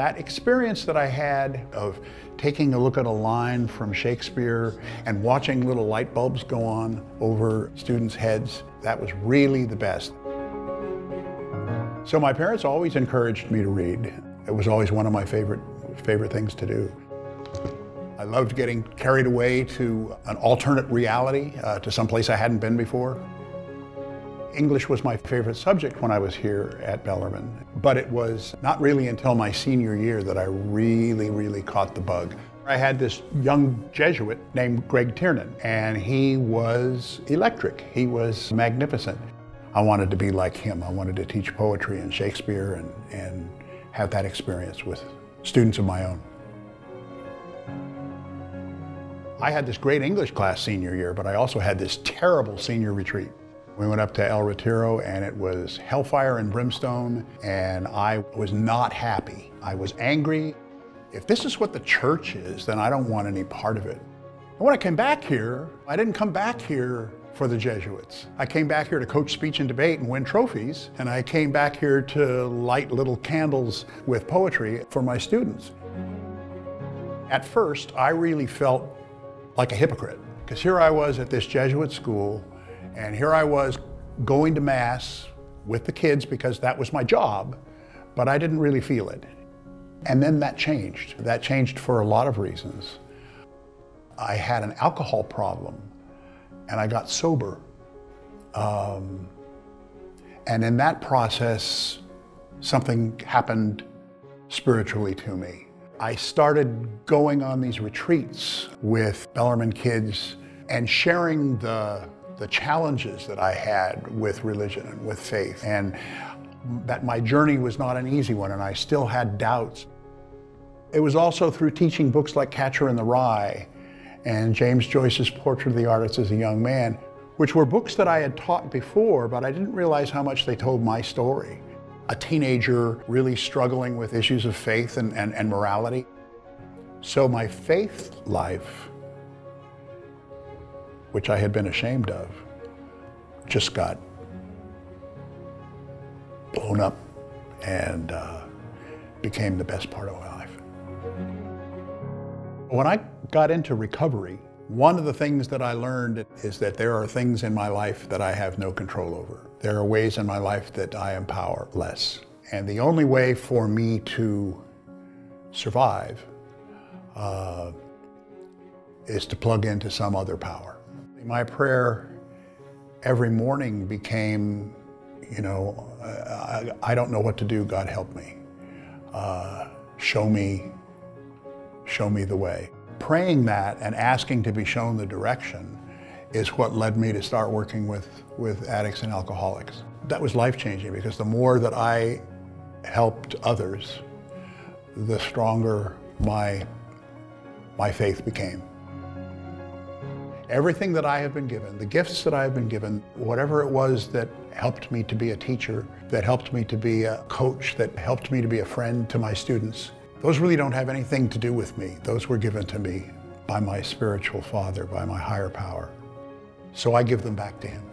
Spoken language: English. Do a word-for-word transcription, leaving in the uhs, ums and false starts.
That experience that I had of taking a look at a line from Shakespeare and watching little light bulbs go on over students' heads, that was really the best. So my parents always encouraged me to read. It was always one of my favorite, favorite things to do. I loved getting carried away to an alternate reality, uh, to someplace I hadn't been before. English was my favorite subject when I was here at Bellarmine, but it was not really until my senior year that I really, really caught the bug. I had this young Jesuit named Greg Tiernan, and he was electric. He was magnificent. I wanted to be like him. I wanted to teach poetry and Shakespeare and, and have that experience with students of my own. I had this great English class senior year, but I also had this terrible senior retreat. We went up to El Retiro, and it was hellfire and brimstone, and I was not happy. I was angry. If this is what the church is, then I don't want any part of it. And when I came back here, I didn't come back here for the Jesuits. I came back here to coach speech and debate and win trophies, and I came back here to light little candles with poetry for my students. At first, I really felt like a hypocrite, because here I was at this Jesuit school, and here I was going to Mass with the kids because that was my job, but I didn't really feel it. And then that changed. That changed for a lot of reasons. I had an alcohol problem, and I got sober. Um, and in that process, something happened spiritually to me. I started going on these retreats with Bellarmine kids and sharing the, the challenges that I had with religion and with faith, and that my journey was not an easy one, and I still had doubts. It was also through teaching books like Catcher in the Rye and James Joyce's Portrait of the Artist as a Young Man, which were books that I had taught before, but I didn't realize how much they told my story. A teenager really struggling with issues of faith and, and, and morality. So my faith life, which I had been ashamed of, just got blown up and uh, became the best part of my life. When I got into recovery, one of the things that I learned is that there are things in my life that I have no control over. There are ways in my life that I am powerless. And the only way for me to survive uh, is to plug into some other power. My prayer every morning became, you know, I, I don't know what to do, God help me. Uh, show me, show me the way. Praying that and asking to be shown the direction is what led me to start working with, with addicts and alcoholics. That was life-changing, because the more that I helped others, the stronger my, my faith became. Everything that I have been given, the gifts that I have been given, whatever it was that helped me to be a teacher, that helped me to be a coach, that helped me to be a friend to my students, those really don't have anything to do with me. Those were given to me by my spiritual father, by my higher power. So I give them back to him.